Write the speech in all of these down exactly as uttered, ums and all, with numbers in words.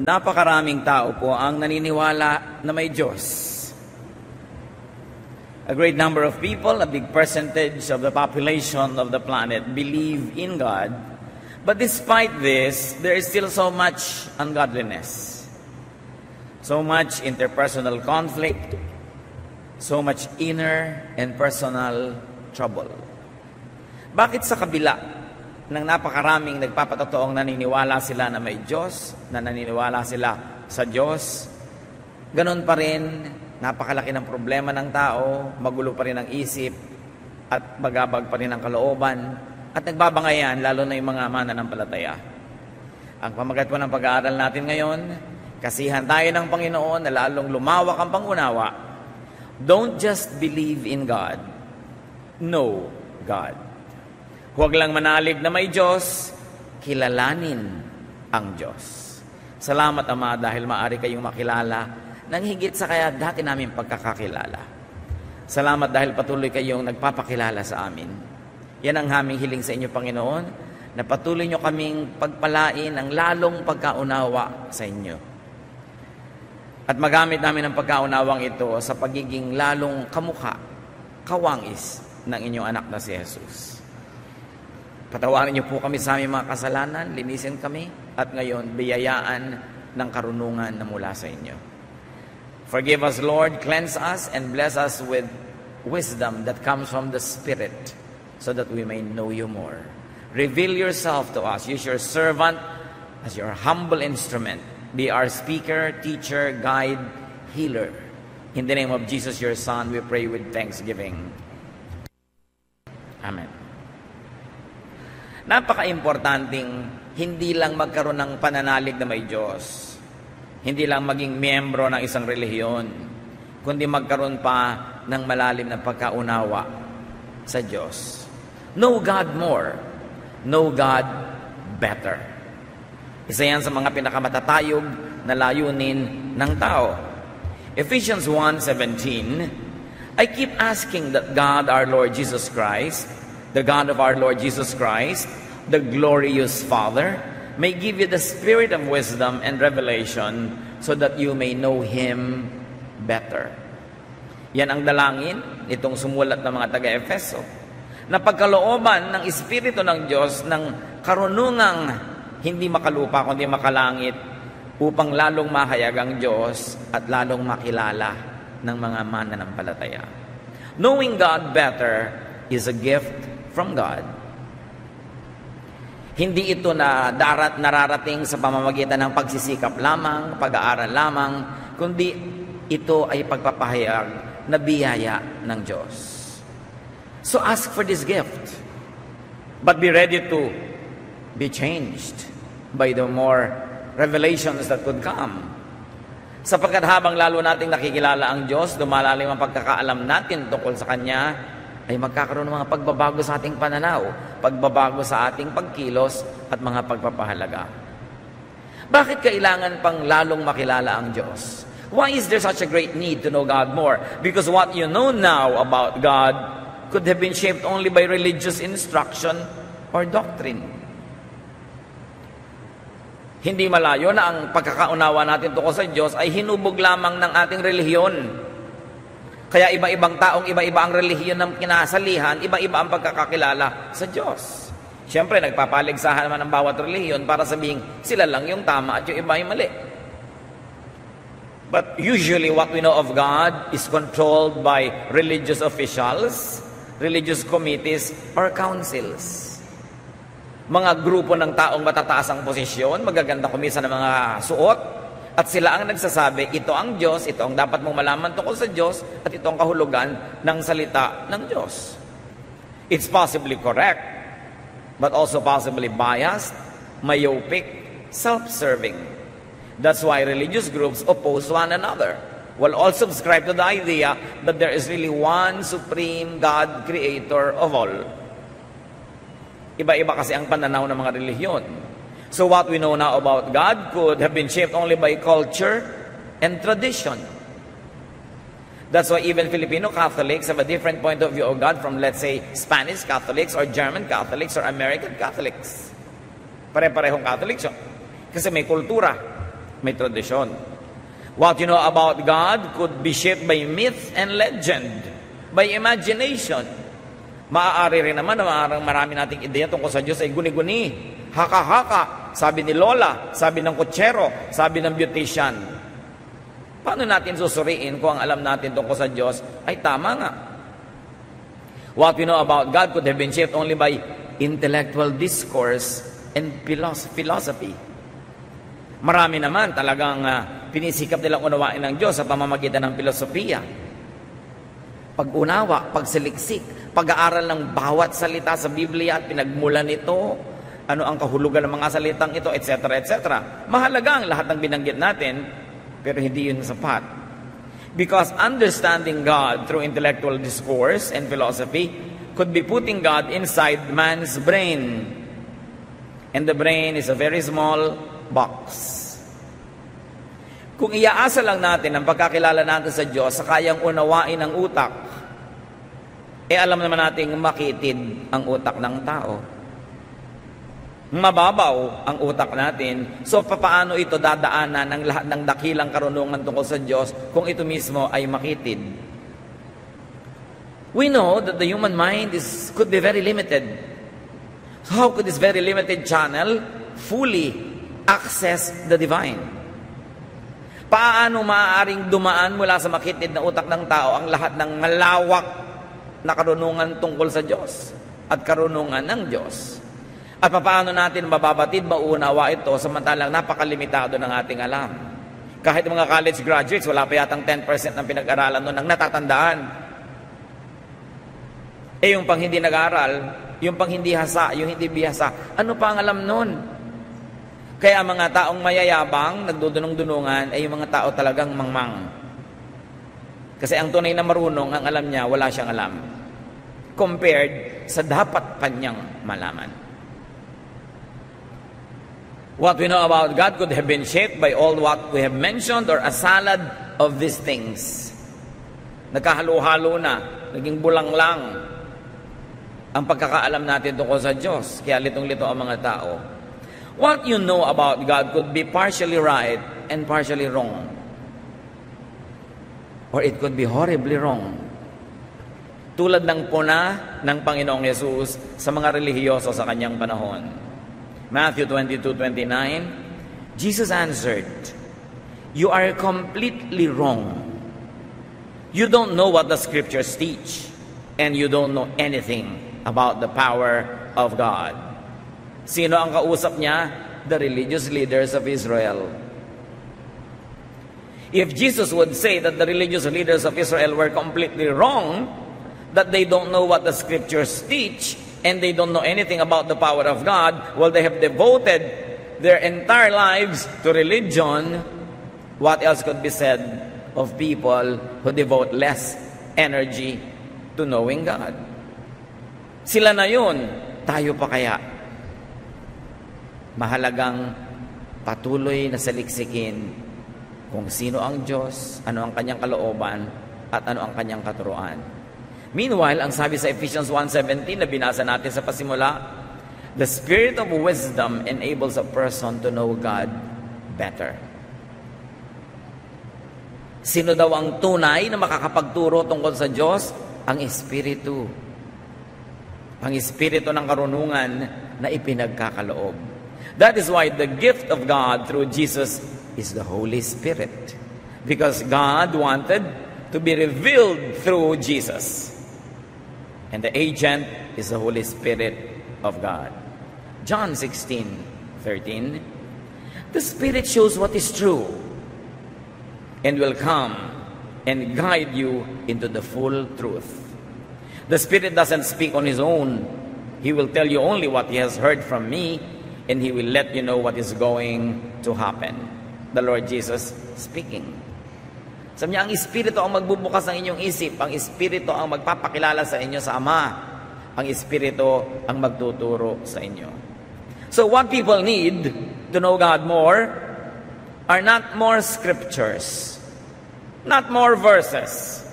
Napakaraming tao po ang naniniwala na may Diyos. A great number of people, a big percentage of the population of the planet believe in God. But despite this, there is still so much ungodliness, so much interpersonal conflict, so much inner and personal trouble. Bakit sa kabila ng napakaraming nagpapatotoong naniniwala sila na may Diyos, na naniniwala sila sa Diyos, ganun pa rin, napakalaki ng problema ng tao, magulo pa rin ang isip, at bagabag pa rin ang kalooban, at nagbabangayan, lalo na yung mga mananampalataya. Ang pamagat po ng pag-aaral natin ngayon, kasihan tayo ng Panginoon na lalong lumawak ang pangunawa. Don't just believe in God. Know God. Huwag lang manalig na may Diyos, kilalanin ang Diyos. Salamat, Ama, dahil maaari kayong makilala nang higit sa kaya dati namin pagkakakilala. Salamat dahil patuloy kayong nagpapakilala sa amin. Yan ang aming hiling sa inyo, Panginoon, na patuloy nyo kaming pagpalain ang lalong pagkaunawa sa inyo. At magamit namin ang pagkaunawang ito sa pagiging lalong kamukha, kawangis ng inyong anak na si Jesus. Patawarin niyo po kami sa aming mga kasalanan, linisin kami, at ngayon biyayaan ng karunungan na mula sa inyo. Forgive us, Lord, cleanse us, and bless us with wisdom that comes from the Spirit so that we may know you more. Reveal yourself to us. Use your servant as your humble instrument. Be our speaker, teacher, guide, healer. In the name of Jesus, your Son, we pray with thanksgiving. Amen. Napaka-importanting hindi lang magkaroon ng pananalig na may Diyos. Hindi lang maging miyembro ng isang relihiyon, kundi magkaroon pa ng malalim na pagkaunawa sa Diyos. Know God more. Know God better. Isa yan sa mga pinakamatatayog na layunin ng tao. Ephesians one seventeen, I keep asking that God, our Lord Jesus Christ, the God of our Lord Jesus Christ, the glorious Father, may give you the spirit of wisdom and revelation so that you may know Him better. Yan ang dalangin itong sumulat ng mga taga-Efeso. Na pagkalooban ng Espiritu ng Diyos ng karunungang hindi makalupa kundi makalangit upang lalong mahayag ang Diyos at lalong makilala ng mga mananampalataya. Knowing God better is a gift from God. Hindi ito na darat nararating sa pamamagitan ng pagsisikap lamang, pag-aaral lamang, kundi ito ay pagpapahayag na biyaya ng Diyos. So ask for this gift, but be ready to be changed by the more revelations that could come. Sapagkat habang lalo nating nakikilala ang Diyos, dumalalim ang pagkakaalam natin tungkol sa Kanya, ay magkakaroon ng mga pagbabago sa ating pananaw, pagbabago sa ating pagkilos, at mga pagpapahalaga. Bakit kailangan pang lalong makilala ang Diyos? Why is there such a great need to know God more? Because what you know now about God could have been shaped only by religious instruction or doctrine. Hindi malayo na ang pagkakaunawa natin tungkol sa Diyos ay hinubog lamang ng ating relihiyon. Kaya iba-ibang taong, iba-iba ang relihiyon ng kinasalihan, iba-iba ang pagkakakilala sa Diyos. Siyempre, nagpapaligsahan naman ang bawat relihiyon para sabihin, sila lang yung tama at yung iba yung mali. But usually, what we know of God is controlled by religious officials, religious committees, or councils. Mga grupo ng taong matataas ang posisyon, magaganda kumisa ng mga suot, at sila ang nagsasabi, ito ang Diyos, ito ang dapat mong malaman tungkol sa Diyos, at ito ang kahulugan ng salita ng Diyos. It's possibly correct, but also possibly biased, myopic, self-serving. That's why religious groups oppose one another, while all subscribe to the idea that there is really one supreme God, creator of all. Iba-iba kasi ang pananaw ng mga relihiyon. So what we know now about God could have been shaped only by culture and tradition. That's why even Filipino Catholics have a different point of view of God from, let's say, Spanish Catholics or German Catholics or American Catholics. Pare-parehong Catholics yun. Kasi may kultura, May tradisyon. What you know about God could be shaped by myth and legend, by imagination. Maaari rin naman na maaaring marami nating ideya tungkol sa Diyos ay guni-guni, haka-haka, sabi ni Lola, sabi ng kutsero, sabi ng beautician. Paano natin susuriin kung ang alam natin tungkol sa Diyos ay tama nga? What we know about God could have been shaped only by intellectual discourse and philosophy. Marami naman talagang uh, pinisikap nilang unawain ng Diyos sa pamamagitan ng filosofiya. Pag-unawa, pagsiliksik, pag-aaral ng bawat salita sa Biblia at pinagmulan nito, ano ang kahulugan ng mga salitang ito, et cetera, et cetera. Mahalaga ang lahat ng binanggit natin, pero hindi yun sapat. Because understanding God through intellectual discourse and philosophy could be putting God inside man's brain. And the brain is a very small box. Kung iaasa lang natin ang pagkakilala natin sa Diyos sa kayang unawain ng utak, eh alam naman nating makitid ang utak ng tao. Mababaw ang utak natin. So, papaano ito dadaanan ng lahat ng dakilang karunungan tungkol sa Diyos kung ito mismo ay makitid? We know that the human mind is could be very limited. So, how could this very limited channel fully access the divine? Paano maaaring dumaan mula sa makitid na utak ng tao ang lahat ng malawak na karunungan tungkol sa Diyos at karunungan ng Diyos? At paano natin mababatid, mauunawa ito samantalang napakalimitado ng ating alam? Kahit mga college graduates, wala pa yatang ten percent ng pinag-aralan noon ang natatandaan. Eh yung pang hindi nag-aral, yung pang hindi hasa, yung hindi bihasa, ano pa ang alam noon? Kaya mga taong mayayabang, nagdudunong-dunungan, ay yung mga tao talagang mangmang. Kasi ang tunay na marunong, ang alam niya, wala siyang alam. Compared sa dapat kanyang malaman. What we know about God could have been shaped by all what we have mentioned or a salad of these things. Nagkahalo-halo na, naging bulang lang ang pagkakaalam natin tungkol sa Diyos. Kaya litong-lito ang mga tao. What you know about God could be partially right and partially wrong. Or it could be horribly wrong. Tulad ng puna ng Panginoong Yesus sa mga relihiyoso sa kanyang panahon. Matthew twenty-two twenty-nine, Jesus answered, "You are completely wrong. You don't know what the scriptures teach, and you don't know anything about the power of God." Sino ang kausap niya? The religious leaders of Israel. If Jesus would say that the religious leaders of Israel were completely wrong, that they don't know what the scriptures teach, and they don't know anything about the power of God, well, they have devoted their entire lives to religion. What else could be said of people who devote less energy to knowing God? Sila na yun, tayo pa kaya? Mahalagang patuloy na saliksikin kung sino ang Diyos, ano ang kanyang kalooban, at ano ang kanyang katuruan. Meanwhile, ang sabi sa Ephesians one seventeen na binasa natin sa pasimula, "The spirit of wisdom enables a person to know God better." Sino daw ang tunay na makakapagturo tungkol sa Diyos? Ang Espiritu. Ang Espiritu ng karunungan na ipinagkakaloob. That is why the gift of God through Jesus is the Holy Spirit. Because God wanted to be revealed through Jesus. And the agent is the Holy Spirit of God. John sixteen thirteen, "The Spirit shows what is true and will come and guide you into the full truth. The Spirit doesn't speak on His own. He will tell you only what He has heard from me, and He will let you know what is going to happen." The Lord Jesus speaking. Sabi niya, ang Espiritu ang magbubukas ng inyong isip. Ang Espiritu ang magpapakilala sa inyo sa Ama. Ang Espiritu ang magtuturo sa inyo. So what people need to know God more are not more scriptures, not more verses.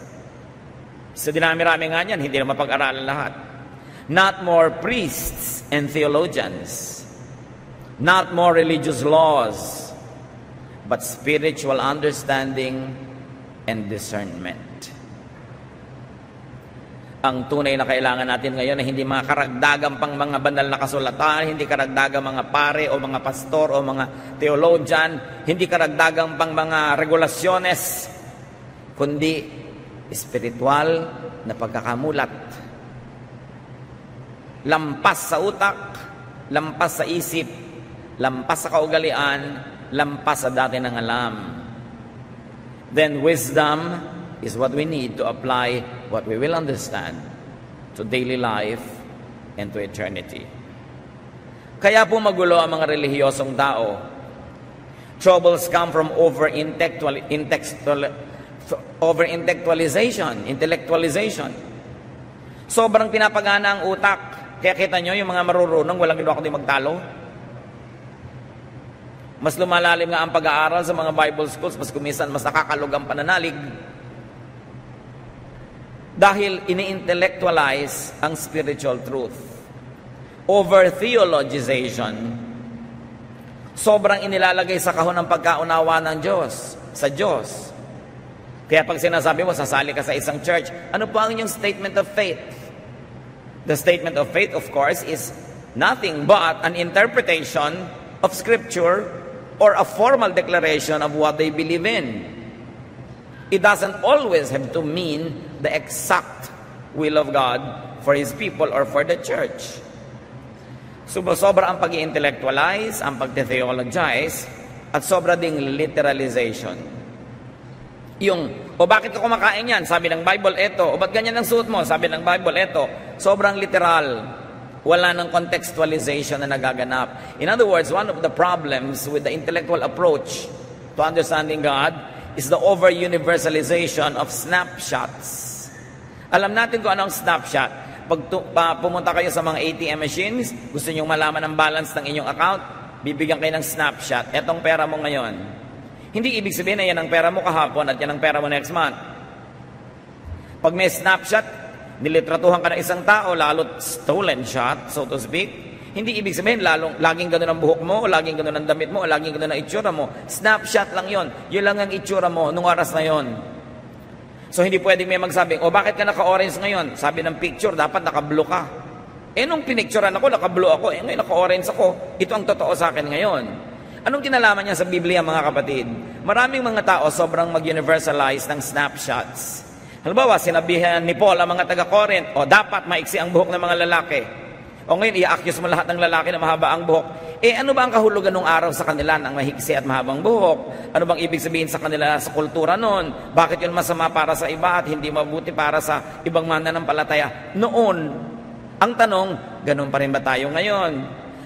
Sa dinami-rami nga niyan, hindi na mapag-aralan lahat. Not more priests and theologians. Not more religious laws. but spiritual understanding and discernment. Ang tunay na kailangan natin ngayon ay hindi mga karagdagang pang mga banal na kasulatan, hindi karagdagang mga pare o mga pastor o mga theologian, hindi karagdagang pang mga regulasyones, kundi spiritual na pagkakamulat. Lampas sa utak, lampas sa isip, lampas sa kaugalian, lampas sa dati ng alam. Then wisdom is what we need to apply what we will understand to daily life and to eternity. Kaya po magulo ang mga relihiyosong tao. Troubles come from over-intellectual, intellectual, over-intellectualization, intellectualization. Sobrang pinapagana ang utak. Kaya kita nyo, yung mga marurunong, walang ginawa kundi magtalo. Mas lumalalim nga ang pag-aaral sa mga Bible schools, mas kumisan, mas nakakalog ang pananalig. Dahil ini-intellectualize ang spiritual truth. Over-theologization. Sobrang inilalagay sa kahon ng pagkaunawa ng Diyos, sa Diyos. Kaya pag sinasabi mo, sasali ka sa isang church, ano po ang inyong statement of faith? The statement of faith, of course, is nothing but an interpretation of Scripture or a formal declaration of what they believe in. It doesn't always have to mean the exact will of God for His people or for the church. Sobra-sobra ang pag-i-intellectualize, ang pag-theologize, at sobra ding literalization. Yung, o bakit ka kumakain yan? Sabi ng Bible, eto. O ba't ganyan ang suot mo? Sabi ng Bible, eto. Sobrang literal. Wala ng contextualization na nagaganap. In other words, one of the problems with the intellectual approach to understanding God is the over-universalization of snapshots. Alam natin kung anong snapshot. Pag tu- pa, pumunta kayo sa mga A T M machines, gusto nyong malaman ang balance ng inyong account, bibigyan kayo ng snapshot. Etong pera mo ngayon. Hindi ibig sabihin na yan ang pera mo kahapon at yan ang pera mo next month. Pag may snapshot, nilitratuhan ka ng isang tao, lalo stolen shot, so to speak. Hindi ibig sabihin, lalong, laging ganun ang buhok mo, o laging ganun ang damit mo, o laging ganun ang itsura mo. Snapshot lang yon. Yun lang ang itsura mo nung oras na yon. So, hindi pwedeng may magsabing, o bakit ka naka-orange ngayon? Sabi ng picture, dapat naka-blue ka. Eh, nung pinicturean ako, naka-blue ako. Eh, ngayon, naka-orange ako. Ito ang totoo sa akin ngayon. Anong kinalaman niya sa Biblia, mga kapatid? Maraming mga tao sobrang mag-universalize ng snapshots. Halimbawa, sinabihan ni Paul ang mga taga-Corinth, o dapat maiksi ang buhok ng mga lalaki. O ngayon, i-accuse mo lahat ng lalaki na mahaba ang buhok. Eh, ano ba ang kahulugan ng araw sa kanila ng mahiksi at mahabang buhok? Ano bang ibig sabihin sa kanila sa kultura noon? Bakit yun masama para sa iba at hindi mabuti para sa ibang mananampalataya? Noon, ang tanong, ganun pa rin ba tayo ngayon?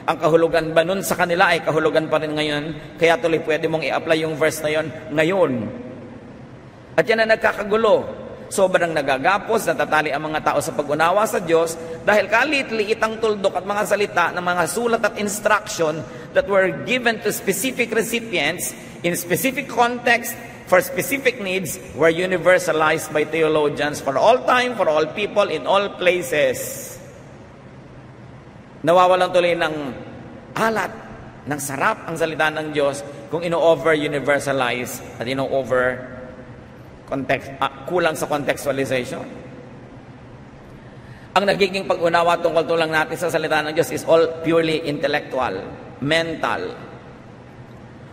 Ang kahulugan ba noon sa kanila ay kahulugan pa rin ngayon? Kaya tuloy pwede mong i-apply yung verse na yun ngayon. At yan ang nagkakagulo. Sobrang nagagapos, natatali ang mga tao sa pag-unawa sa Diyos dahil kalit-liit ang tuldok at mga salita ng mga sulat at instruction that were given to specific recipients in specific context for specific needs were universalized by theologians for all time, for all people, in all places. Nawawalan tuloy ng alat, ng sarap ang salita ng Diyos kung ino-over-universalize at ino-over Context, ah, kulang sa contextualization. Ang nagiging pag-unawa tungkol tulang natin sa salita ng Diyos is all purely intellectual, mental.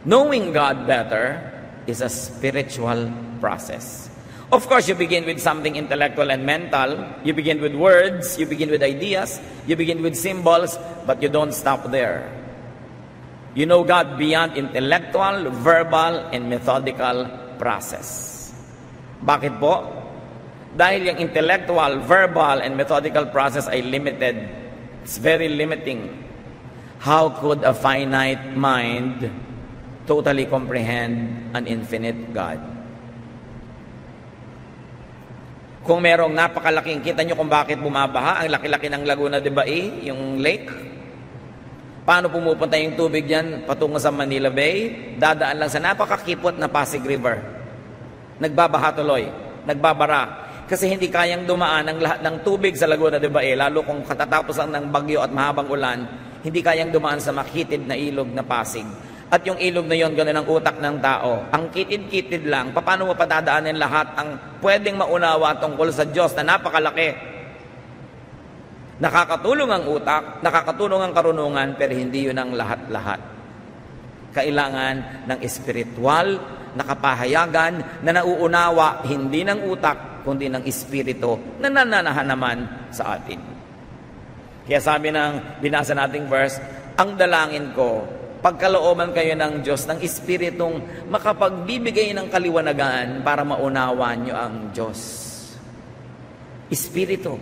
Knowing God better is a spiritual process. Of course, you begin with something intellectual and mental. You begin with words, you begin with ideas, you begin with symbols, but you don't stop there. You know God beyond intellectual, verbal, and methodical process. Bakit po? Dahil yung intellectual, verbal, and methodical process ay limited. It's very limiting. How could a finite mind totally comprehend an infinite God? Kung merong napakalaking, kita nyo kung bakit bumabaha, ang laki-laki ng Laguna de Bae, yung lake. Paano pumupunta yung tubig yan patungo sa Manila Bay? Dadaan lang sa napakakipot na Pasig River. Nagbabaha tuloy, nagbabara. Kasi hindi kayang dumaan ang lahat ng tubig sa Laguna de Bae, lalo kung katatapusan ng bagyo at mahabang ulan, hindi kayang dumaan sa makitid na ilog na Pasig. At yung ilog na yon, ganun ang utak ng tao. Ang kitid-kitid lang, paano mo padadaanin lahat ang pwedeng maunawa tungkol sa Diyos na napakalaki? Nakakatulong ang utak, nakakatulong ang karunungan, pero hindi yun ang lahat-lahat. Kailangan ng espiritual na kapahayagan na nauunawa, hindi ng utak, kundi ng espiritu na nananahan naman sa atin. Kaya sabi ng binasa nating verse, ang dalangin ko, pagkalooban kayo ng Diyos, ng Espiritong makapagbibigay ng kaliwanagan para maunawa nyo ang Diyos. Espiritu.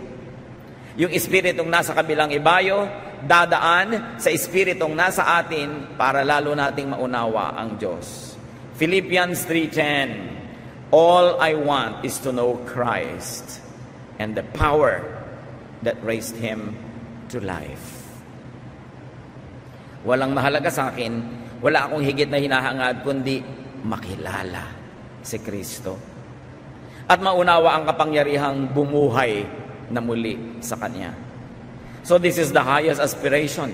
Yung Espiritong nasa kabilang ibayo, dadaan sa Espiritong nasa atin para lalo nating maunawa ang Diyos. Philippians three ten, all I want is to know Christ and the power that raised Him to life. Walang mahalaga sa akin, wala akong higit na hinahangad, kundi makilala si Kristo. At maunawa ang kapangyarihang bumuhay na muli sa Kanya. So this is the highest aspiration.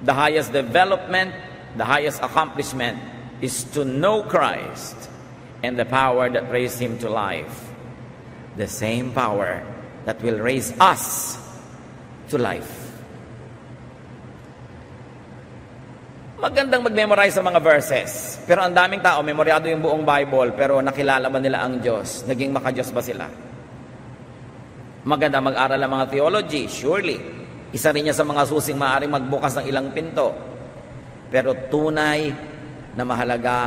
The highest development, the highest accomplishment is to know Christ and the power that raised Him to life. The same power that will raise us to life. Magandang mag-memorize sa mga verses. Pero ang daming tao, memoryado yung buong Bible, pero nakilala ba nila ang Diyos? Naging maka-Diyos ba sila? Maganda mag-aral ang mga theology, surely. Isa rin niya sa mga susing maaaring magbukas ng ilang pinto. Pero tunay na mahalaga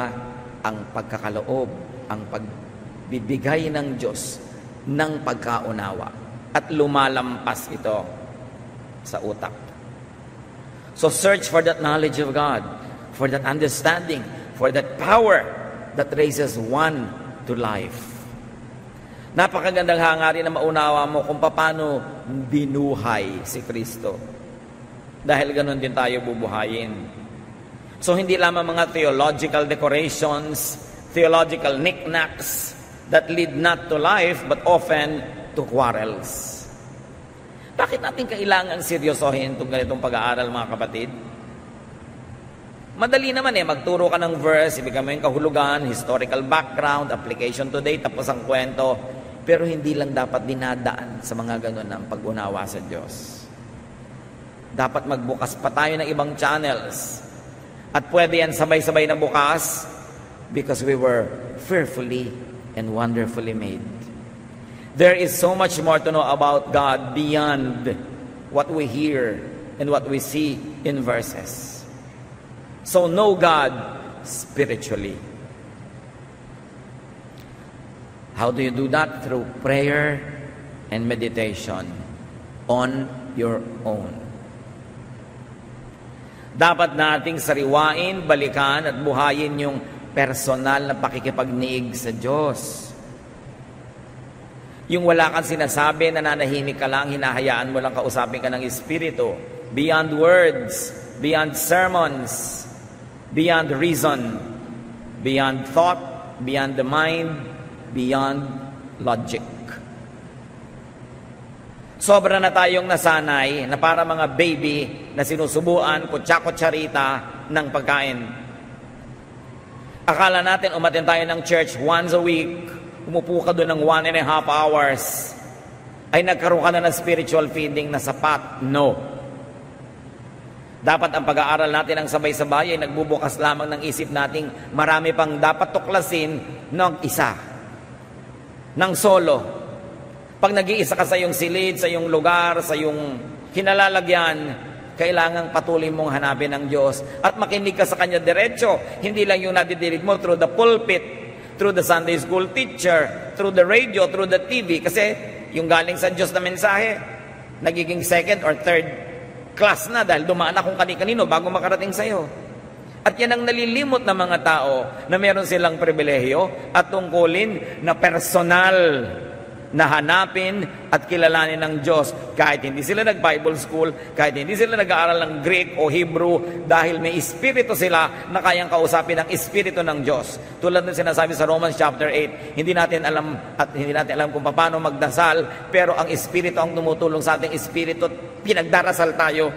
ang pagkakaloob, ang pagbibigay ng Diyos ng pagkaunawa. At lumalampas ito sa utak. So search for that knowledge of God, for that understanding, for that power that raises one to life. Napakagandang hangarin na maunawa mo kung paano binuhay si Kristo. Dahil ganun din tayo bubuhayin. So hindi lamang mga theological decorations, theological knickknacks that lead not to life but often to quarrels. Bakit natin kailangan seryosohin itong ganitong pag-aaral, mga kapatid? Madali naman eh, magturo ka ng verse, ibigay mo yung kahulugan, historical background, application today, tapos ang kwento. Pero hindi lang dapat dinadaan sa mga ganun ng pag-unawa sa Diyos. Dapat magbukas pa tayo ng ibang channels. At pwede yan sabay-sabay na bukas because we were fearfully and wonderfully made. There is so much more to know about God beyond what we hear and what we see in verses. So know God spiritually. How do you do that? Through prayer and meditation on your own. Dapat nating sariwain, balikan at buhayin yung personal na pakikipagniig sa Diyos. Yung wala kang sinasabi, nananahimik ka lang, hinahayaan mo lang kausapin ka ng Espiritu. Beyond words, beyond sermons, beyond reason, beyond thought, beyond the mind, beyond logic. Sobra na tayong nasanay na para mga baby na sinusubuan, kutsa-kutsarita ng pagkain. Akala natin umatin tayo ng church once a week, umupo ka doon ng one and a half hours, ay nagkaroon ka na ng spiritual feeding na sapat. No. Dapat ang pag-aaral natin ng sabay-sabay ay nagbubukas lamang ng isip nating marami pang dapat tuklasin ng isa, ng solo. Pag nag-iisa ka sa iyong silid, sa iyong lugar, sa iyong kinalalagyan, kailangang patuloy mong hanapin ang Diyos at makinig ka sa Kanya diretso. Hindi lang yung nadidilig mo through the pulpit, through the Sunday school teacher, through the radio, through the T V. Kasi yung galing sa Diyos na mensahe, nagiging second or third class na dahil dumaan akong kani-kanino bago makarating sa'yo. At yan ang nalilimot ng mga tao na meron silang pribilehyo at tungkulin na personal na hanapin at kilalanin ng Diyos. Kahit hindi sila nag-Bible school, kahit hindi sila nag-aaral ng Greek o Hebrew, dahil may espiritu sila na kayang kausapin ang espiritu ng Diyos. Tulad ng sinasabi sa Romans chapter eight, hindi natin alam at hindi natin alam kung paano magdasal, pero ang espiritu ang tumutulong sa ating espiritu. Pinagdarasal tayo,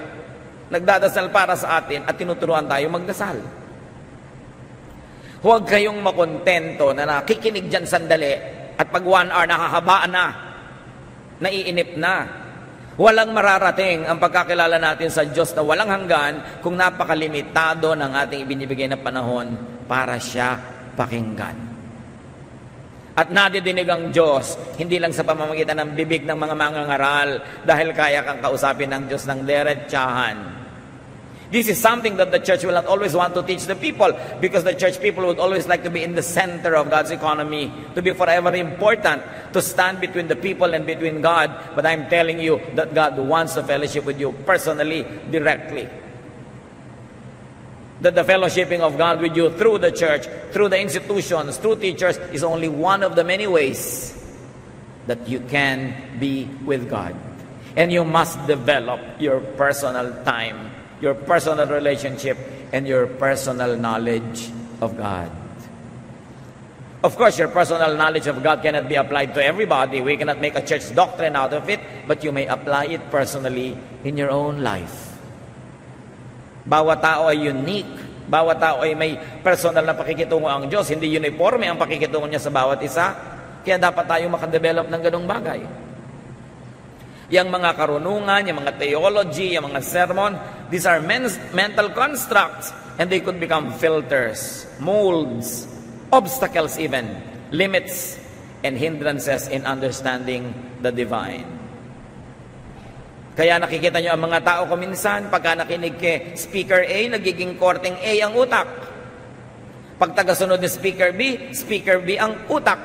nagdadasal para sa atin at tinuturuan tayo magdasal. Huwag kayong makontento na nakikinig dyan sandali at pag one hour nakahabaan na, naiinip na. Walang mararating ang pagkakilala natin sa Diyos na walang hanggan kung napakalimitado ng ating ibinibigay na panahon para siya pakinggan. At nadidinig ang Diyos, hindi lang sa pamamagitan ng bibig ng mga mangangaral dahil kaya kang kausapin ng Diyos ng derechahan. This is something that the church will not always want to teach the people because the church people would always like to be in the center of God's economy, to be forever important, to stand between the people and between God. But I'm telling you that God wants to fellowship with you personally, directly. That the fellowshipping of God with you through the church, through the institutions, through teachers is only one of the many ways that you can be with God. And you must develop your personal time, your personal relationship, and your personal knowledge of God. Of course, your personal knowledge of God cannot be applied to everybody. We cannot make a church doctrine out of it, but you may apply it personally in your own life. Bawat tao ay unique. Bawat tao ay may personal na pakikitungo ang Diyos. Hindi uniforme ang pakikitungo niya sa bawat isa. Kaya dapat tayo makadevelop ng ganong bagay. Yang mga karunungan, yung mga theology, yung mga sermon, these are men's mental constructs and they could become filters, molds, obstacles even, limits, and hindrances in understanding the divine. Kaya nakikita nyo ang mga tao kuminsan, pagka nakinig kay Speaker A, nagiging korteng A ang utak. Pag tagasunod ni Speaker B, Speaker B ang utak.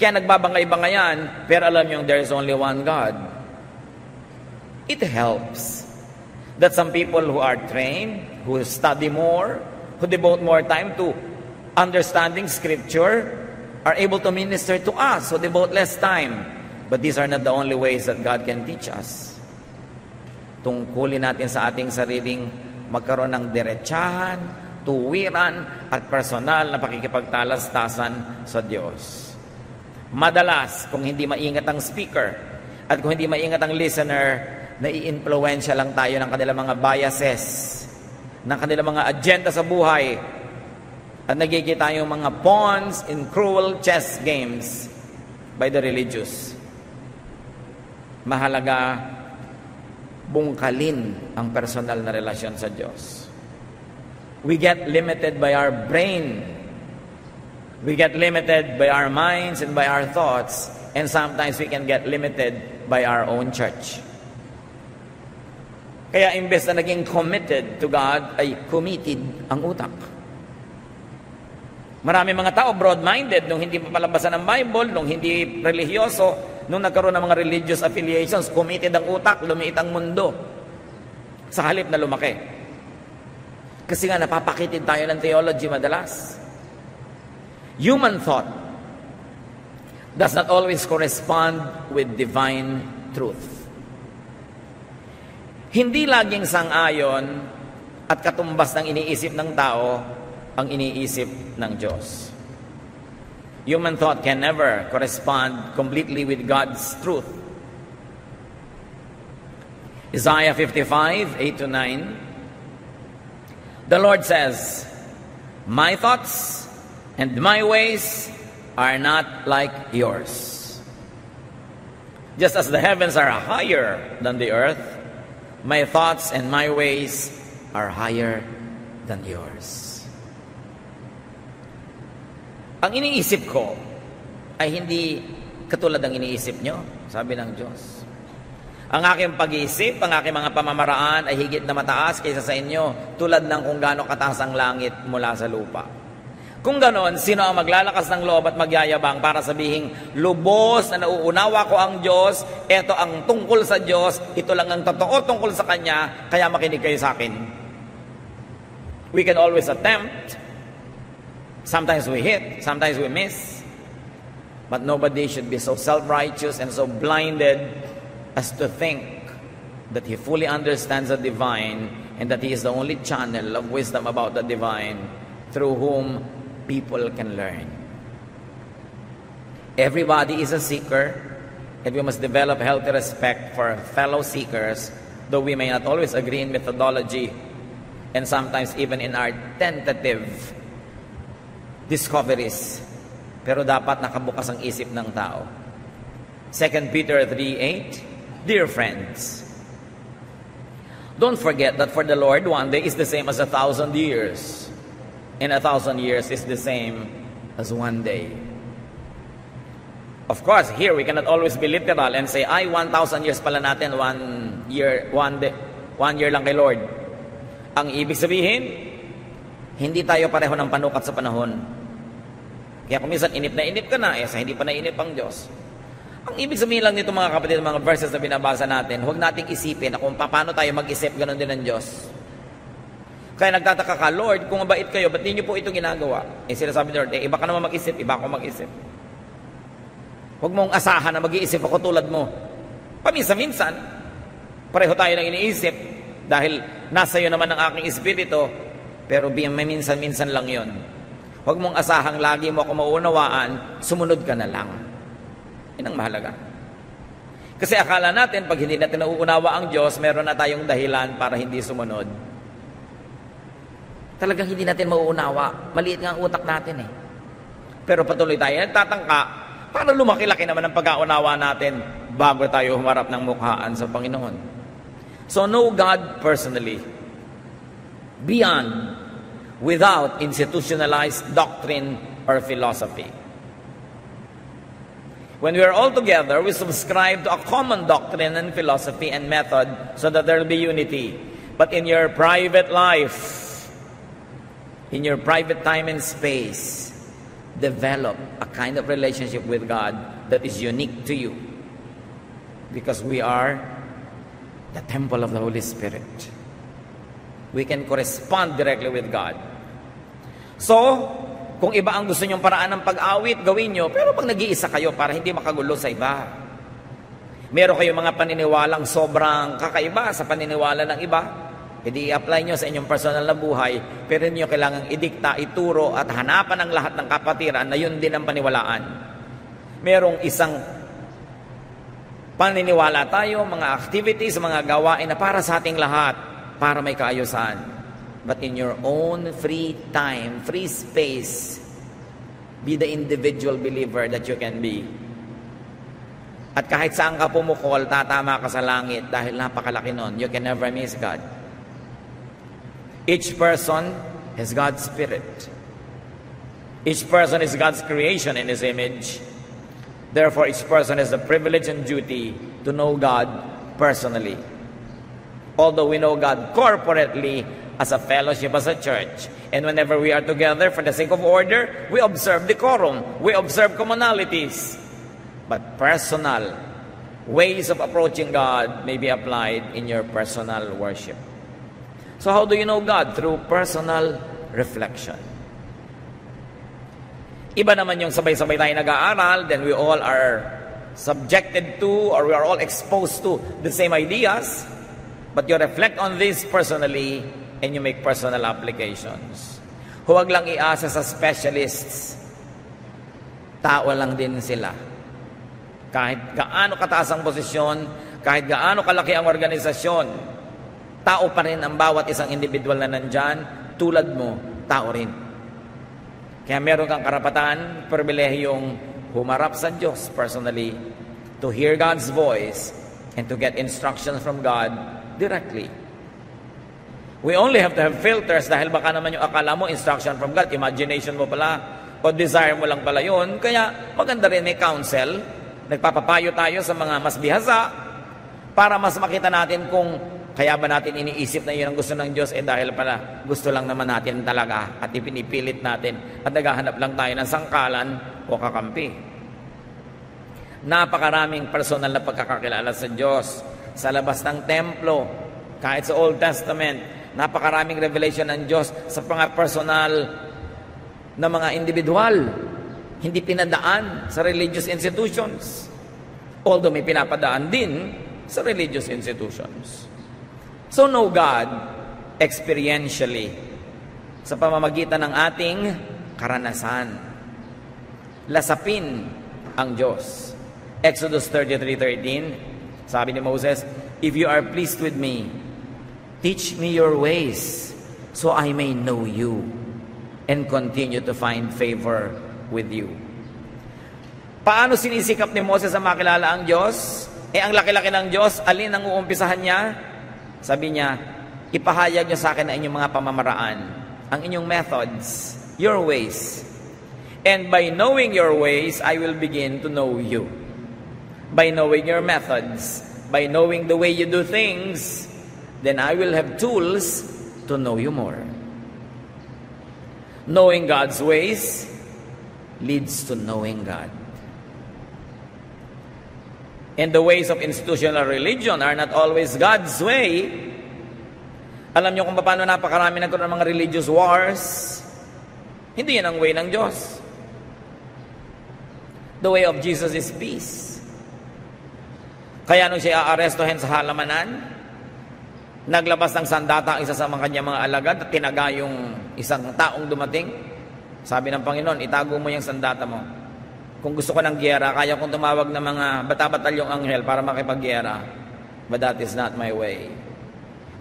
Kaya nagbabangay-bangayan, pero alam nyo there is only one God. It helps that some people who are trained, who study more, who devote more time to understanding Scripture, are able to minister to us who devote less time. But these are not the only ways that God can teach us. Tungkulin natin sa ating sariling magkaroon ng derechahan, tuwiran, at personal na pakikipagtalastasan sa Diyos. Madalas, kung hindi maingat ang speaker at kung hindi maingat ang listener, naiinfluensya lang tayo ng kanilang mga biases, ng kanilang mga agenda sa buhay, at nagkikita yung mga pawns in cruel chess games by the religious. Mahalaga bungkalin ang personal na relasyon sa Diyos. We get limited by our brain. We get limited by our minds and by our thoughts. And sometimes we can get limited by our own church. Kaya imbes na naging committed to God, ay committed ang utak. Marami mga tao broad-minded, nung hindi papalabasan ng Bible, nung hindi religyoso, nung nagkaroon ng mga religious affiliations, committed ang utak, lumiit ang mundo. Sa halip na lumaki. Kasi nga, napapakitid tayo ng theology madalas. Human thought does not always correspond with divine truth. Hindi laging sang-ayon at katumbas ng iniisip ng tao ang iniisip ng Diyos. Human thought can never correspond completely with God's truth. Isaiah fifty-five, eight to nine. The Lord says, "My thoughts and my ways are not like yours. Just as the heavens are higher than the earth, my thoughts and my ways are higher than yours." Ang iniisip ko ay hindi katulad ng iniisip nyo, sabi ng Diyos. Ang aking pag-iisip, ang aking mga pamamaraan ay higit na mataas kaysa sa inyo, tulad ng kung gaano kataas ang langit mula sa lupa. Kung ganon, sino ang maglalakas ng loob at magyayabang para sabihin, lubos na nauunawa ko ang Diyos, eto ang tungkol sa Diyos, ito lang ang totoo tungkol sa Kanya, kaya makinig kayo sa akin. We can always attempt. Sometimes we hit, sometimes we miss. But nobody should be so self-righteous and so blinded as to think that he fully understands the divine and that he is the only channel of wisdom about the divine through whom people can learn. Everybody is a seeker, and we must develop healthy respect for fellow seekers, though we may not always agree in methodology and sometimes even in our tentative discoveries. Pero dapat nakabukas ang isip ng tao. Second Peter three eight, dear friends, don't forget that for the Lord, one day is the same as a thousand years. And a thousand years is the same as one day. Of course, here we cannot always be literal and say, ay, one thousand years pala natin, one year, one day, one year lang kay Lord. Ang ibig sabihin, hindi tayo pareho ng panukat sa panahon. Kaya kung minsan inip na inip ka na, eh, sa hindi pa nainip ang Diyos. Ang ibig sabihin lang nito mga kapatid, mga verses na binabasa natin, huwag nating isipin na kung paano tayo mag-isip, ganun din ang Diyos. Kaya nagtataka ka, Lord, kung mabait kayo, ba't ninyo po ito ginagawa? Eh sila sabi ni Lord, eh, iba ka naman mag-isip, iba ako mag-isip. Huwag mong asahan na mag-iisip ako tulad mo. Paminsan-minsan, pareho tayo nang iniisip dahil nasa iyo naman ang aking espiritu, pero minsan-minsan lang yon. Huwag mong asahang lagi mo ako maunawaan, sumunod ka na lang. Yan ang mahalaga. Kasi akala natin, pag hindi natin nauunawa ang Diyos, meron na tayong dahilan para hindi sumunod. Talagang hindi natin mauunawa. Maliit nga ang utak natin eh. Pero patuloy tayo nagtatangka para lumaki-laki naman ang pag-aunawa natin bago tayo humarap ng mukhaan sa Panginoon. So know God personally. Beyond without institutionalized doctrine or philosophy. When we are all together, we subscribe to a common doctrine and philosophy and method so that there will be unity. But in your private life, in your private time and space, develop a kind of relationship with God that is unique to you. Because we are the temple of the Holy Spirit. We can correspond directly with God. So, kung iba ang gusto nyong paraan ng pag-awit, gawin nyo, pero pag nag-iisa kayo para hindi makagulo sa iba. Meron kayong mga paniniwalang sobrang kakaiba sa paniniwala ng iba, hindi i-apply nyo sa inyong personal na buhay, pero hindi nyo kailangang idikta, ituro, at hanapan ng lahat ng kapatiran na yun din ang paniwalaan. Merong isang paniniwala tayo, mga activities, mga gawain na para sa ating lahat, para may kaayusan. But in your own free time, free space, be the individual believer that you can be. At kahit saan ka pumukol, tatama ka sa langit dahil napakalaki nun. You can never miss God. Each person is God's spirit. Each person is God's creation in His image. Therefore, each person has the privilege and duty to know God personally. Although we know God corporately as a fellowship, as a church. And whenever we are together for the sake of order, we observe decorum. We observe commonalities. But personal ways of approaching God may be applied in your personal worship. So how do you know God? Through personal reflection. Iba naman yung sabay-sabay tayo nag-aaral, then we all are subjected to or we are all exposed to the same ideas. But you reflect on this personally and you make personal applications. Huwag lang iasa sa specialists. Tao lang din sila. Kahit gaano kataas ang posisyon, kahit gaano kalaki ang organisasyon, tao pa rin ang bawat isang individual na nandyan, tulad mo, tao rin. Kaya meron kang karapatan, pribilehiyong humarap sa Diyos personally, to hear God's voice and to get instructions from God directly. We only have to have filters dahil baka naman yung akala mo instruction from God, imagination mo pala o desire mo lang pala yun. Kaya maganda rin may counsel. Nagpapapayo tayo sa mga mas bihasa para mas makita natin kung kaya ba natin iniisip na yun ang gusto ng Diyos eh dahil pala gusto lang naman natin talaga at ipinipilit natin at naghahanap lang tayo ng sangkalan o kakampi. Napakaraming personal na pagkakakilala sa Diyos. Sa labas ng templo, kahit sa Old Testament, napakaraming revelation ng Diyos sa mga personal na mga individual, hindi pinadaan sa religious institutions. Although may pinapadaan din sa religious institutions. So know God experientially sa pamamagitan ng ating karanasan. Lasapin ang Diyos. Exodus thirty-three thirteen, sabi ni Moses, if you are pleased with me, teach me your ways so I may know you. and continue to find favor with you. Paano sinisikap ni Moses na makilala ang Diyos? Eh, ang laki-laki ng Diyos, alin ang uumpisahan niya? Sabi niya, ipahayag niyo sa akin na inyong mga pamamaraan, ang inyong methods, your ways. And by knowing your ways, I will begin to know you. By knowing your methods, by knowing the way you do things, then I will have tools to know you more. Knowing God's ways leads to knowing God. And the ways of institutional religion are not always God's way. Alam niyo kung paano napakarami nagkaroon ng mga religious wars? Hindi yan ang way ng Diyos. The way of Jesus is peace. Kaya nung siya aarestohin sa halamanan, naglabas ng sandata ang isa sa mga kanyang mga alagad at tinaga yung isang taong dumating. Sabi ng Panginoon, itago mo yung sandata mo. Kung gusto ko ng giyera, kaya kong tumawag ng mga bata-batalyong anghel para makipag-giyera. But that is not my way.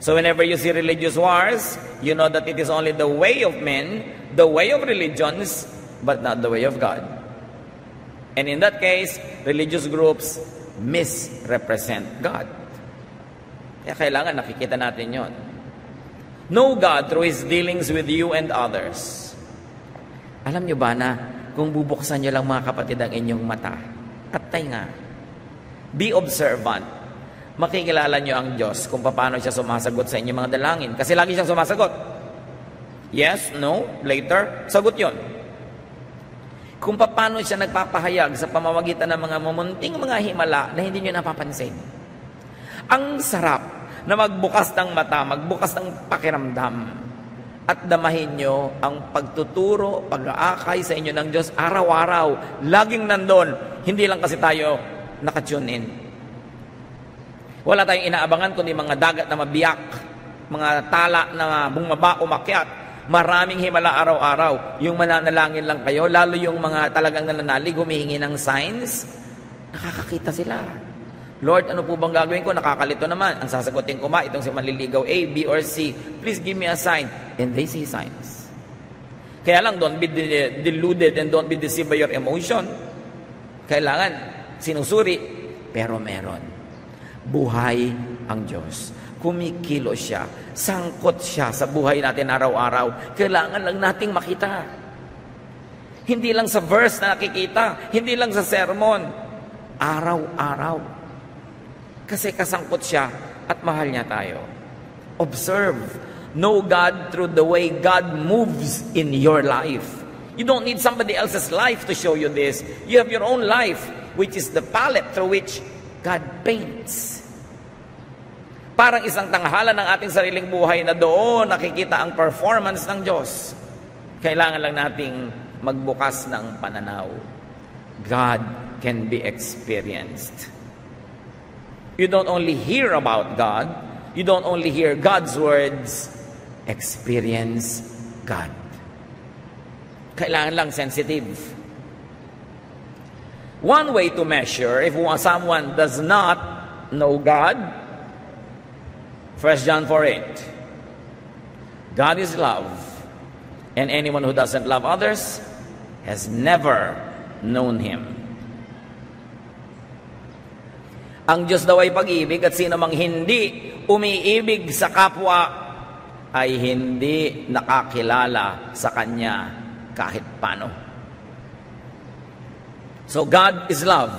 So whenever you see religious wars, you know that it is only the way of men, the way of religions, but not the way of God. And in that case, religious groups misrepresent God. Kaya kailangan nakikita natin yon. Know God through His dealings with you and others. Alam nyo ba na kung bubuksan nyo lang mga kapatid ang inyong mata at tainga, be observant, makikilala nyo ang Diyos kung paano siya sumasagot sa inyong mga dalangin. Kasi lagi siyang sumasagot. Yes, no, later, sagot yon. Kung paano siya nagpapahayag sa pamamagitan ng mga mumunting mga himala na hindi nyo napapansin. Ang sarap na magbukas ng mata, magbukas ng pakiramdam, at damahin nyo ang pagtuturo, pag-aakay sa inyo ng Diyos araw-araw. Laging nandun. Hindi lang kasi tayo nakatune in. Wala tayong inaabangan kundi mga dagat na mabiyak, mga tala na bumaba, umakyat. Maraming himala araw-araw. Yung mananalangin lang kayo, lalo yung mga talagang nananalig, humihingi ng signs, nakakakita sila. Lord, ano po bang gagawin ko? Nakakalito naman. Ang sasagutin ko ba? Itong si manliligaw A, B, or C. Please give me a sign. And they see signs. Kaya lang, don't be deluded and don't be deceived by your emotion. Kailangan, sinusuri, pero meron. Buhay ang Diyos. Kumikilo siya. Sangkot siya sa buhay natin araw-araw. Kailangan lang nating makita. Hindi lang sa verse na nakikita. Hindi lang sa sermon. Araw-araw. Kasi kasangkot siya at mahal niya tayo. Observe. Know God through the way God moves in your life. You don't need somebody else's life to show you this. You have your own life, which is the palette through which God paints. Parang isang tanghalan ng ating sariling buhay na doon nakikita ang performance ng Diyos. Kailangan lang nating magbukas ng pananaw. God can be experienced. You don't only hear about God, you don't only hear God's words, experience God. Kailangan lang sensitive. One way to measure if someone does not know God, First John four eight, God is love, and anyone who doesn't love others has never known Him. Ang Diyos daw ay pag-ibig at sino mang hindi umiibig sa kapwa ay hindi nakakilala sa Kanya kahit paano. So God is love.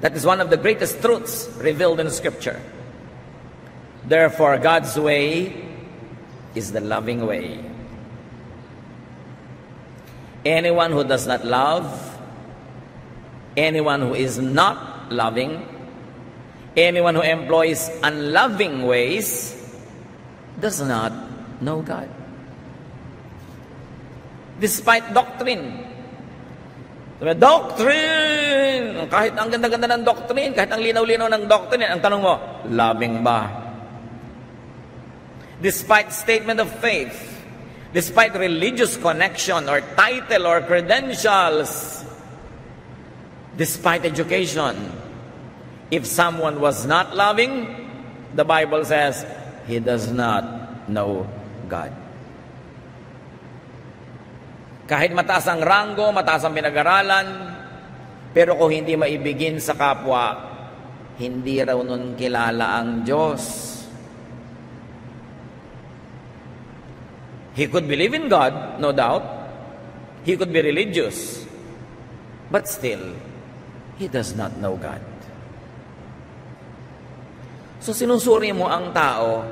That is one of the greatest truths revealed in Scripture. Therefore, God's way is the loving way. Anyone who does not love, anyone who is not loving, anyone who employs unloving ways does not know God. Despite doctrine. Doctrine! Kahit ang ganda-ganda ng doctrine, kahit ang linaw-linaw ng doctrine, ang tanong mo, loving ba? Despite statement of faith, despite religious connection or title or credentials, despite education, if someone was not loving, the Bible says, he does not know God. Kahit mataas ang ranggo, mataas ang pinag-aralan, pero kung hindi maibigin sa kapwa, hindi raw nun kilala ang Diyos. He could believe in God, no doubt. He could be religious. But still, he does not know God. So sinusuri mo ang tao,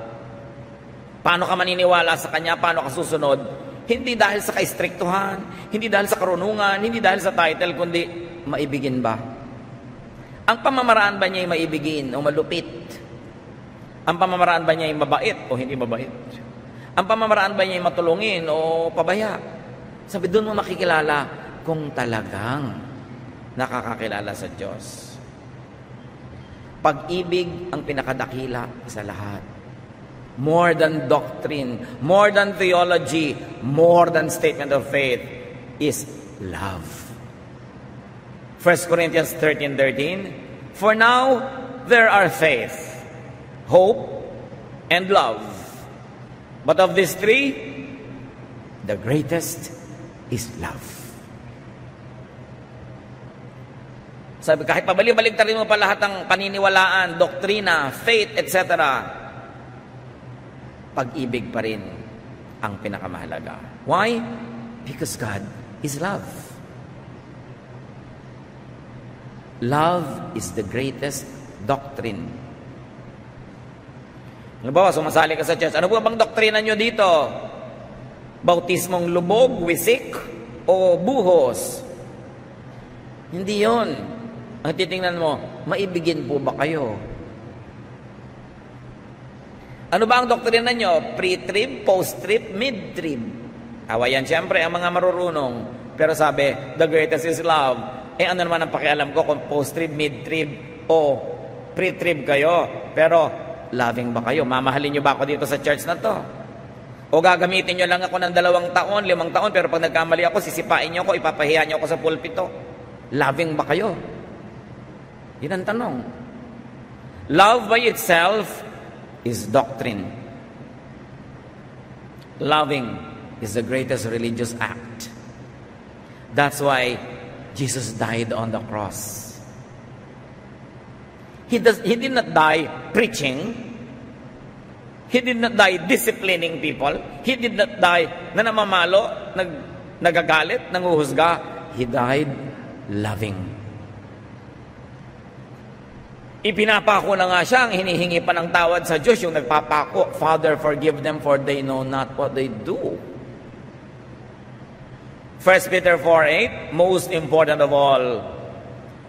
paano ka maniniwala sa kanya, paano ka susunod? Hindi dahil sa kaistriktuhan, hindi dahil sa karunungan, hindi dahil sa title, kundi maibigin ba? Ang pamamaraan ba niya ay maibigin o malupit? Ang pamamaraan ba niya ay mabait o hindi mabait? Ang pamamaraan ba niya ay matulungin o pabaya? Sabi, doon mo makikilala kung talagang nakakakilala sa Diyos. Pag-ibig ang pinakadakila sa lahat. More than doctrine, more than theology, more than statement of faith is love. First Corinthians thirteen thirteen, for now there are faith, hope, and love. But of these three, the greatest is love. Sabi, kahit pabalik-baliktarin mo pa lahat ng paniniwalaan, doktrina, faith, et cetera, pag-ibig pa rin ang pinakamahalaga. Why? Because God is love. Love is the greatest doctrine. Halimbawa, sumasali ka sa church, ano po bang doktrina nyo dito? Bautismong lubog, wisik, o buhos? Hindi yon. Ang titingnan mo, maibigin po ba kayo? Ano ba ang doktrina nyo? Pre-trib, post-trib, mid-trib. Awayan siyempre ang mga marurunong. Pero sabi, the greatest is love. Eh ano naman ang pakialam ko kung post-trib, mid-trib o pre-trib kayo? Pero loving ba kayo? Mamahalin nyo ba ako dito sa church na to? O gagamitin nyo lang ako ng dalawang taon, limang taon, pero pag nagkamali ako, sisipain nyo ako, ipapahiya nyo ako sa pulpito. Loving ba kayo? Yun ang tanong. Love by itself is doctrine. Loving is the greatest religious act. That's why Jesus died on the cross. He, does, he did not die preaching. He did not die disciplining people. He did not die na namamalo, nag, nagagalit, nanguhusga. He died loving. Ipinapako na nga siya, ang hinihingi pa ng tawad sa Diyos, yung nagpapako, Father, forgive them for they know not what they do. First Peter four eight, most important of all,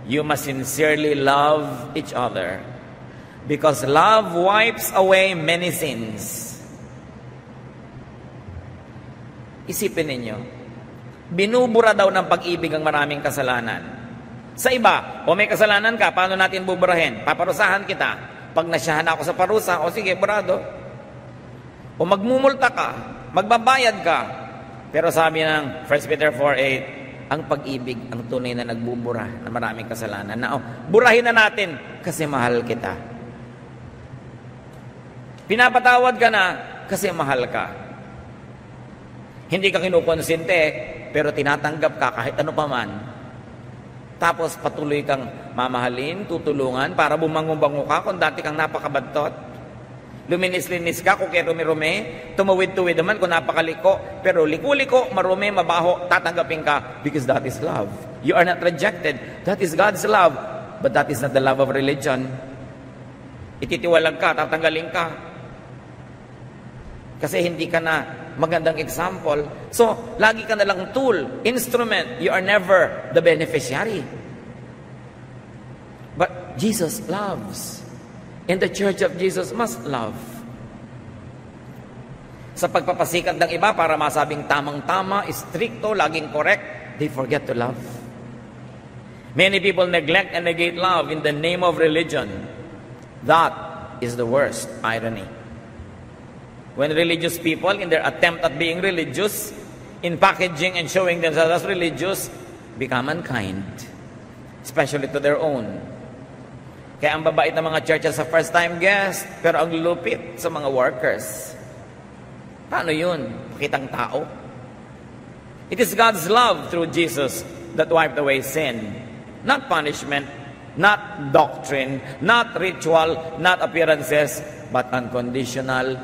you must sincerely love each other because love wipes away many sins. Isipin ninyo, binubura daw ng pag-ibig ang maraming kasalanan. Sa iba, o may kasalanan ka, paano natin buburahin? Paparusahan kita. Pag nasyahan ako sa parusa, o sige, burado. O magmumulta ka, magbabayad ka. Pero sabi ng First Peter four eight, ang pag-ibig, ang tunay na nagbubura na maraming kasalanan. Na, oh, burahin na natin kasi mahal kita. Pinapatawad ka na kasi mahal ka. Hindi ka kinukonsinte, pero tinatanggap ka kahit ano paman. Tapos patuloy kang mamahalin, tutulungan, para bumango-bango ka kung dati kang napakabantot. Luminis-linis ka kung kay rumi-rumi, tumawid-tuwid naman kung napakaliko, pero liku-liko, marumi, mabaho, tatanggapin ka because that is love. You are not rejected. That is God's love. But that is not the love of religion. Ititiwalag ka, tatanggalin ka. Kasi hindi ka na magandang example. So, lagi ka nalang tool, instrument. You are never the beneficiary. But Jesus loves. And the Church of Jesus must love. Sa pagpapasikat ng iba para masabing tamang-tama, stricto, laging correct, they forget to love. Many people neglect and negate love in the name of religion. That is the worst irony. When religious people, in their attempt at being religious, in packaging and showing themselves as religious, become unkind, especially to their own. Kaya ang babait ng mga churches sa first-time guest, pero ang lupit sa mga workers. Paano yun? Pakitang tao? It is God's love through Jesus that wiped away sin. Not punishment, not doctrine, not ritual, not appearances, but unconditional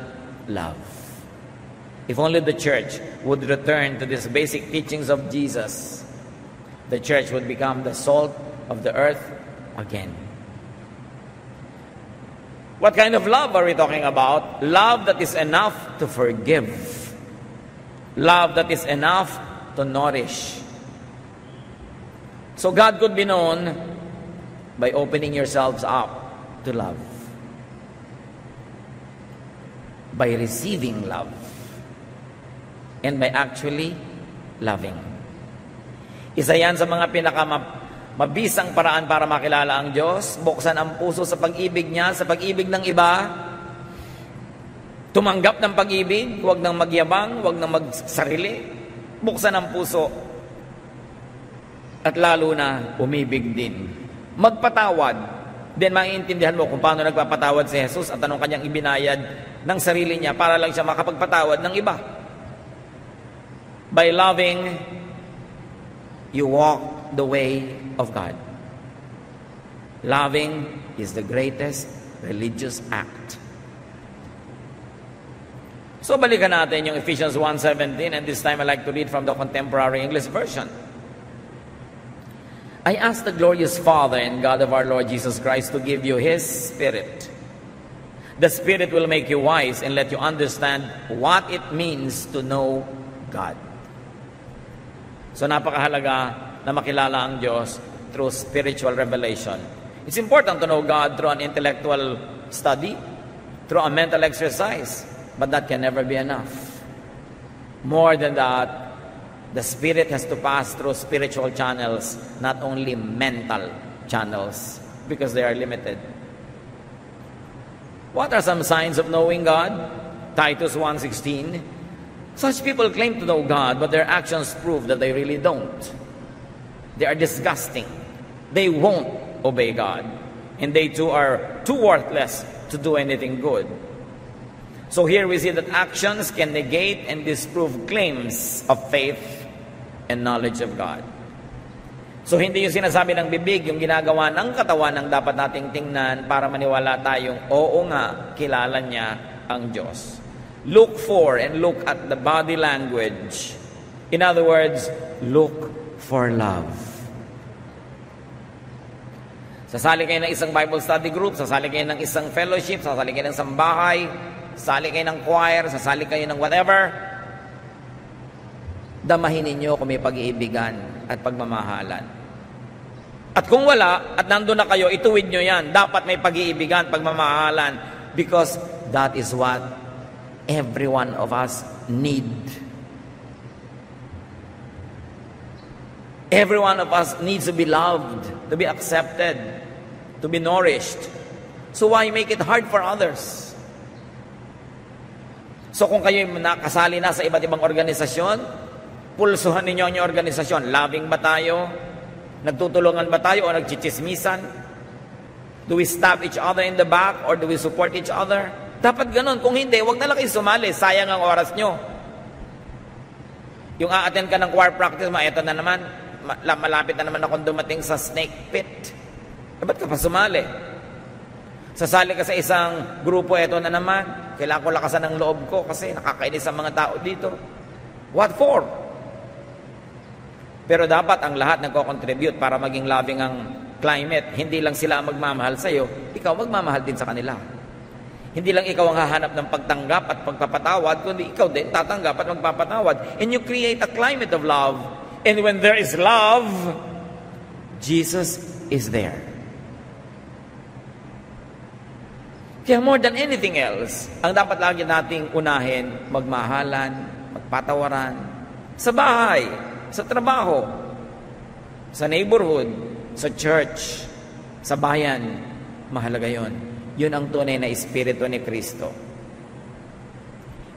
love. If only the church would return to these basic teachings of Jesus, the church would become the salt of the earth again. What kind of love are we talking about? Love that is enough to forgive. Love that is enough to nourish. So God could be known by opening yourselves up to love. By receiving love. And by actually loving. Isa yan sa mga pinakamap Mabisang paraan para makilala ang Diyos, buksan ang puso sa pag-ibig niya, sa pag-ibig ng iba, tumanggap ng pag-ibig, huwag nang magyabang, huwag nang magsarili, buksan ang puso, at lalo na umibig din. Magpatawad, then maiintindihan mo kung paano nagpapatawad si Jesus at anong kanyang ibinayad ng sarili niya para lang siya makapagpatawad ng iba. By loving, you walk the way of God. Loving is the greatest religious act. So balikan natin yung Ephesians one seventeen, and this time I like to read from the Contemporary English Version. I ask the glorious Father and God of our Lord Jesus Christ to give you His Spirit. The Spirit will make you wise and let you understand what it means to know God. So napakahalaga na makilala ang Diyos through spiritual revelation. It's important to know God through an intellectual study, through a mental exercise, but that can never be enough. More than that, the Spirit has to pass through spiritual channels, not only mental channels, because they are limited. What are some signs of knowing God? Titus one sixteen. Such people claim to know God, but their actions prove that they really don't. They are disgusting. They won't obey God. And they too are too worthless to do anything good. So here we see that actions can negate and disprove claims of faith and knowledge of God. So hindi yung sinasabi ng bibig, yung ginagawa ng katawan ang dapat nating tingnan para maniwala tayong, oo nga, kilala niya ang Diyos. Look for and look at the body language. In other words, look for love. Sasali kayo ng isang Bible study group, sasali kayo ng isang fellowship, sasali kayo ng sambahay, sasali kayo ng choir, sasali kayo ng whatever. Damahin ninyo kung may pag-iibigan at pagmamahalan. At kung wala, at nandun na kayo, ituwid nyo yan. Dapat may pag-iibigan, pagmamahalan, because that is what every one of us need. Every one of us needs to be loved, to be accepted, to be nourished. So why make it hard for others? So kung kayo nakasali na sa iba't ibang organisasyon, pulsuhan ninyo ang inyong organisasyon. Loving ba tayo? Nagtutulungan ba tayo o nagchichismisan? Do we stab each other in the back or do we support each other? Dapat ganun. Kung hindi, huwag na lang kayo sumali. Sayang ang oras nyo. Yung a-attend ka ng choir practice, eto na naman. Malapit na naman akong dumating sa snake pit. Eh, ba't ka pa sumali? Sasali ka sa isang grupo, eto na naman. Kailangan ko lakasan ng loob ko kasi nakakainis ang mga tao dito. What for? Pero dapat ang lahat nagko-contribute para maging loving ang climate. Hindi lang sila ang magmamahal sa'yo, ikaw magmamahal din sa kanila. Hindi lang ikaw ang hahanap ng pagtanggap at pagpapatawad, kundi ikaw din tatanggap at magpapatawad. And you create a climate of love. And when there is love, Jesus is there. Kaya more than anything else, ang dapat lagi nating unahin, magmahalan, magpatawaran, sa bahay, sa trabaho, sa neighborhood, sa church, sa bayan, mahalaga yon. Yun ang tunay na Espiritu ni Kristo.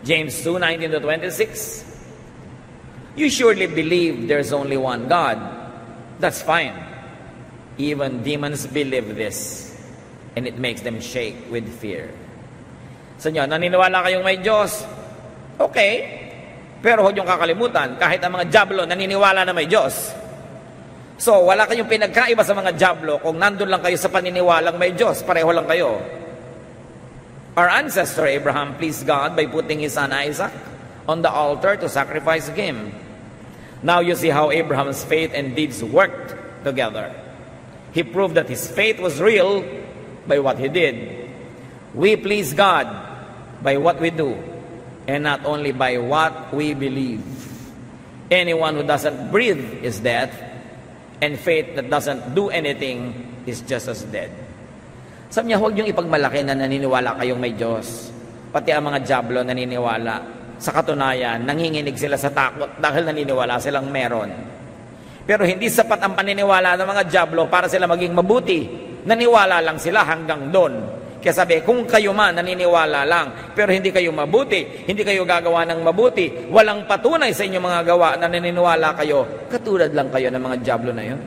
James two nineteen to twenty-six. You surely believe there's only one God. That's fine. Even demons believe this. And it makes them shake with fear. So yun, naniniwala kayong may Diyos. Okay. Pero huwag yung kakalimutan, kahit ang mga jablo naniniwala na may Diyos. So, wala kayong pinagkaiba sa mga jablo kung nandun lang kayo sa paniniwalang may Diyos. Pareho lang kayo. Our ancestor Abraham pleased God by putting his son Isaac on the altar to sacrifice him. Now you see how Abraham's faith and deeds worked together. He proved that his faith was real by what he did. We please God by what we do, and not only by what we believe. Anyone who doesn't breathe is dead, and faith that doesn't do anything is just as dead. Sabi niya, huwag niyong ipagmalaki na naniniwala kayong may Diyos. Pati ang mga jablo naniniwala. Sa katunayan, nanginginig sila sa takot dahil naniniwala silang meron. Pero hindi sapat ang paniniwala ng mga jablo para sila maging mabuti. Naniwala lang sila hanggang doon. Kaya sabi, kung kayo man naniniwala lang, pero hindi kayo mabuti, hindi kayo gagawa ng mabuti, walang patunay sa inyong mga gawa na naniniwala kayo, katulad lang kayo ng mga jablo na yun.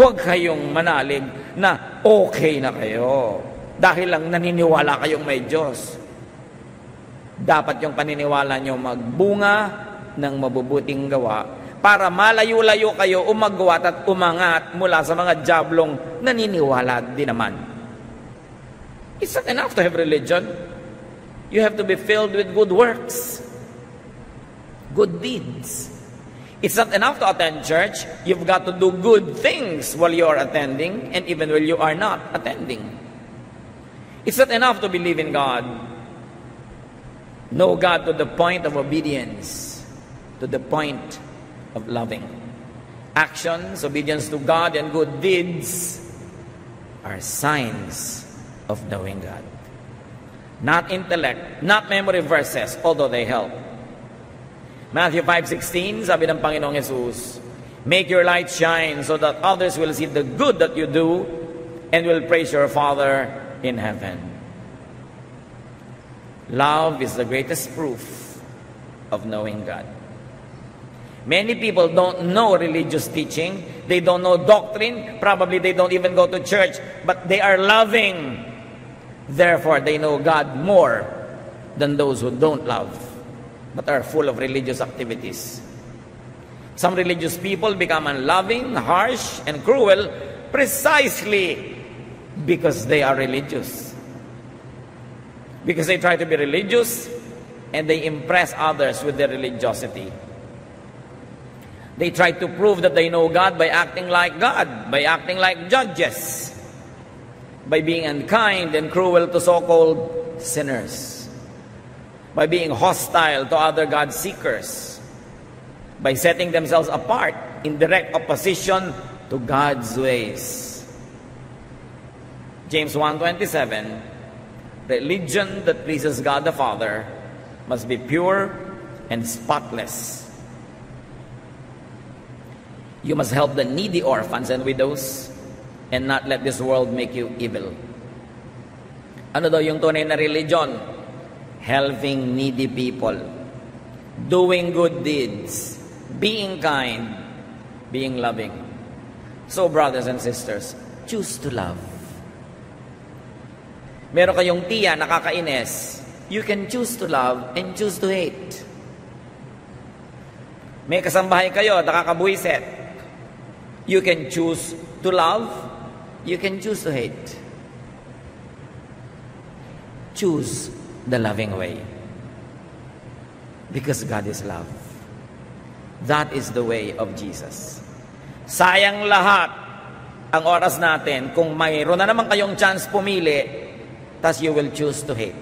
Huwag kayong manalig na okay na kayo, dahil lang naniniwala kayong may Diyos. Dapat yung paniniwala nyo magbunga ng mabubuting gawa para malayo-layo kayo umagwat at umangat mula sa mga jablong naniniwala din naman. It's not enough to have religion. You have to be filled with good works, good deeds. It's not enough to attend church. You've got to do good things while you are attending and even while you are not attending. It's not enough to believe in God. Know God to the point of obedience, to the point of loving. Actions, obedience to God, and good deeds are signs of knowing God. Not intellect, not memory verses, although they help. Matthew five sixteen, sabi ng Panginoong Jesus, make your light shine so that others will see the good that you do and will praise your Father in heaven. Love is the greatest proof of knowing God. Many people don't know religious teaching. They don't know doctrine. Probably they don't even go to church. But they are loving. Therefore, they know God more than those who don't love, but are full of religious activities. Some religious people become unloving, harsh, and cruel precisely because they are religious. Because they try to be religious and they impress others with their religiosity. They try to prove that they know God by acting like God, by acting like judges, by being unkind and cruel to so-called sinners, by being hostile to other God-seekers, by setting themselves apart in direct opposition to God's ways. James one twenty-seven, religion that pleases God the Father must be pure and spotless. You must help the needy orphans and widows and not let this world make you evil. Ano daw yung tunay na religion? Helping needy people, doing good deeds, being kind, being loving. So brothers and sisters, choose to love. Meron kayong tiya nakakainis, you can choose to love and choose to hate. May kasambahay kayo nakakabuiset, you can choose to love, you can choose to hate. Choose the loving way. Because God is love. That is the way of Jesus. Sayang lahat ang oras natin kung mayroon na naman kayong chance pumili, tas you will choose to hate.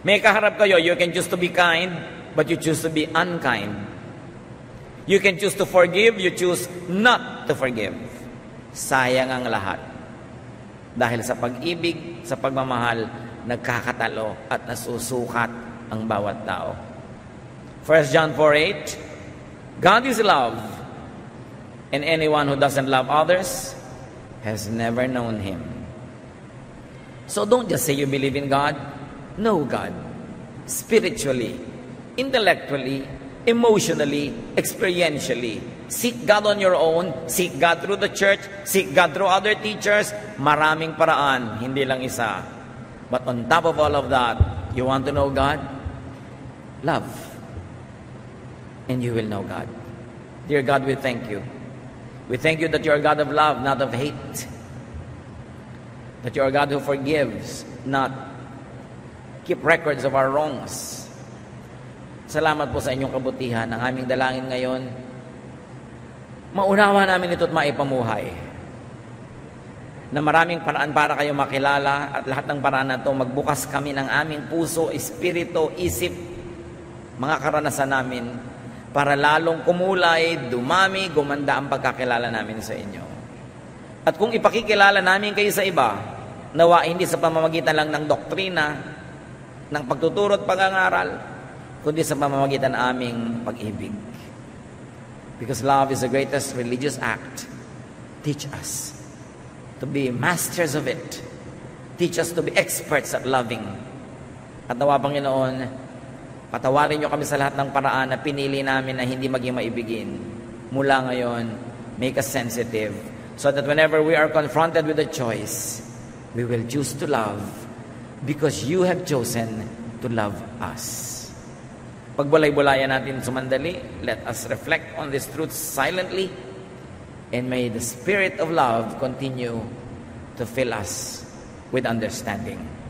May kaharap kayo, you can choose to be kind, but you choose to be unkind. You can choose to forgive, you choose not to forgive. Sayang ang lahat. Dahil sa pag-ibig, sa pagmamahal, nagkakatalo at nasusukat ang bawat tao. First John four eight, God is love, and anyone who doesn't love others has never known Him. So don't just say you believe in God. Know God. Spiritually, intellectually, emotionally, experientially. Seek God on your own. Seek God through the church. Seek God through other teachers. Maraming paraan, hindi lang isa. But on top of all of that, you want to know God? Love. and you will know God. Dear God, we thank you. We thank you that you are a God of love, not of hate. That you are a God who forgives, not keep records of our wrongs. Salamat po sa inyong kabutihan. Ang aming dalangin ngayon, maunawa namin ito at maipamuhay. Na maraming paraan para kayo makilala at lahat ng paraan na ito, magbukas kami ng aming puso, espiritu, isip, mga karanasan namin para lalong kumulay, dumami, gumanda ang pagkakilala namin sa inyo. At kung ipakikilala namin kayo sa iba, nawa hindi sa pamamagitan lang ng doktrina, ng pagtuturo at pangangaral, kundi sa pamamagitan ng aming pag-ibig. Because love is the greatest religious act. Teach us to be masters of it. Teach us to be experts at loving. At nawa, Panginoon, patawarin niyo kami sa lahat ng paraan na pinili namin na hindi maging maibigin. Mula ngayon, make us sensitive so that whenever we are confronted with a choice, we will choose to love because you have chosen to love us. Pagbulay-bulayan natin sumandali, let us reflect on these truths silently and may the spirit of love continue to fill us with understanding.